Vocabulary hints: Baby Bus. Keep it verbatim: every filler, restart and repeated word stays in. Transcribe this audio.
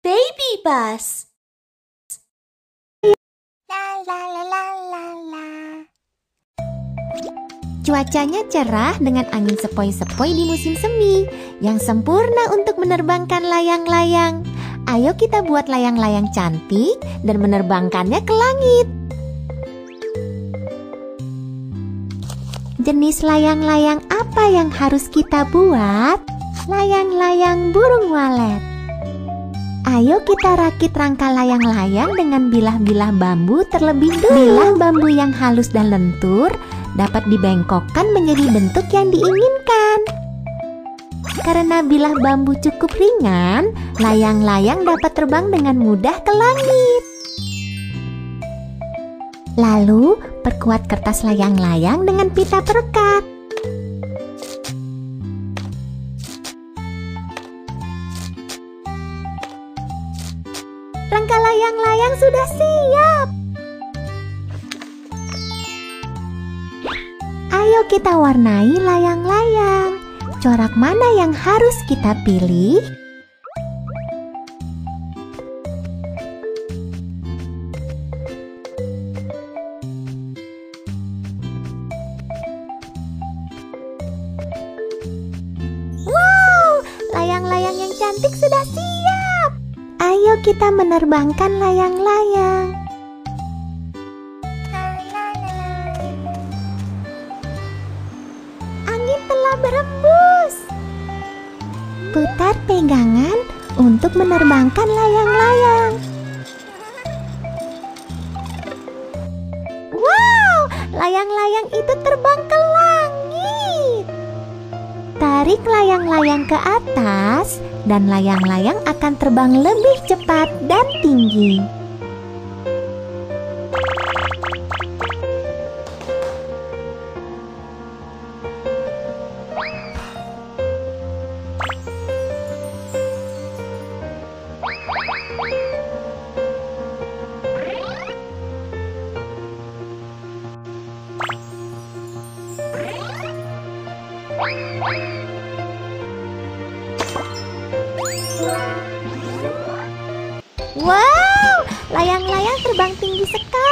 Baby Bus. La la la la la la. Cuacanya cerah dengan angin sepoi-sepoi di musim semi, yang sempurna untuk menerbangkan layang-layang. Ayo kita buat layang-layang cantik dan menerbangkannya ke langit. Jenis layang-layang apa yang harus kita buat? Layang-layang burung walet. Ayo kita rakit rangka layang-layang dengan bilah-bilah bambu terlebih dulu. Bilah bambu yang halus dan lentur dapat dibengkokkan menjadi bentuk yang diinginkan. Karena bilah bambu cukup ringan, layang-layang dapat terbang dengan mudah ke langit. Lalu, perkuat kertas layang-layang dengan pita perekat. Rangka layang-layang sudah siap. Ayo kita warnai layang-layang. Corak mana yang harus kita pilih? Wow, layang-layang yang cantik sudah siap. Ayo kita menerbangkan layang-layang. Berembus. Putar pegangan untuk menerbangkan layang-layang. Wow, layang-layang itu terbang ke langit. Tarik layang-layang ke atas dan layang-layang akan terbang lebih cepat dan tinggi. Wow, layang-layang terbang tinggi sekali.